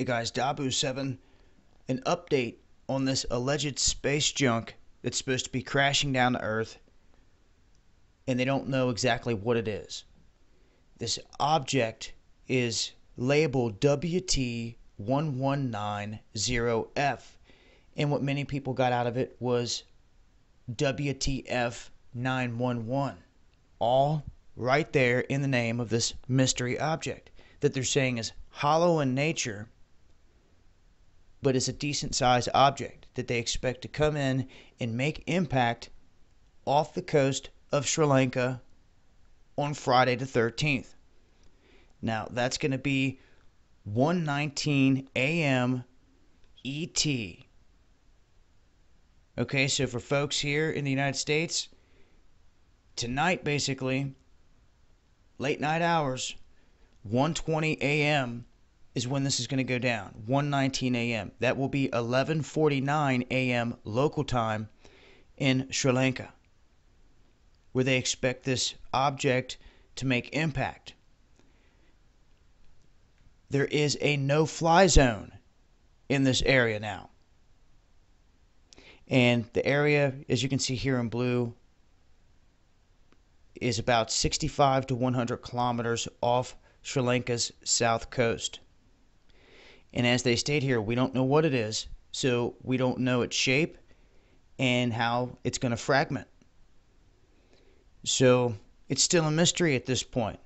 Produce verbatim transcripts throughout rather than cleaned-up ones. Hey guys, D A H B O O seven, an update on this alleged space junk that's supposed to be crashing down to Earth, and they don't know exactly what it is. This object is labeled W T one one nine zero F, and what many people got out of it was W T F nine one one, all right there in the name of this mystery object that they're saying is hollow in nature, but it's a decent-sized object that they expect to come in and make impact off the coast of Sri Lanka on Friday the thirteenth. Now, that's going to be one nineteen A M E T. Okay, so for folks here in the United States, tonight, basically, late night hours, one twenty A M is when this is going to go down, one nineteen A M That will be eleven forty-nine A M local time in Sri Lanka, where they expect this object to make impact. There is a no-fly zone in this area now. And the area, as you can see here in blue, is about sixty-five to one hundred kilometers off Sri Lanka's south coast. And as they state here, we don't know what it is, so we don't know its shape and how it's going to fragment. So it's still a mystery at this point.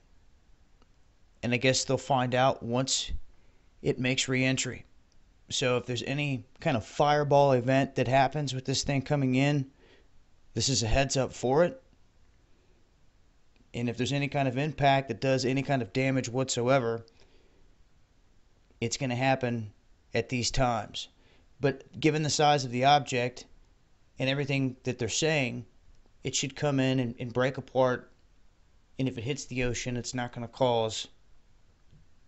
And I guess they'll find out once it makes re-entry. So if there's any kind of fireball event that happens with this thing coming in, this is a heads up for it. And if there's any kind of impact that does any kind of damage whatsoever, it's going to happen at these times. But given the size of the object and everything that they're saying, it should come in and, and break apart. And if it hits the ocean, it's not going to cause,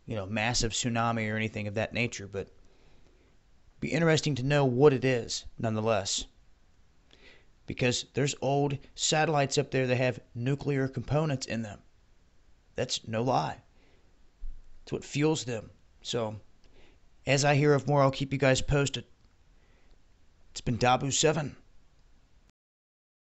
you know, massive tsunami or anything of that nature. But it'd be interesting to know what it is nonetheless. Because there's old satellites up there that have nuclear components in them. That's no lie. It's what fuels them. So, as I hear of more, I'll keep you guys posted. It's been D A H B O O seven.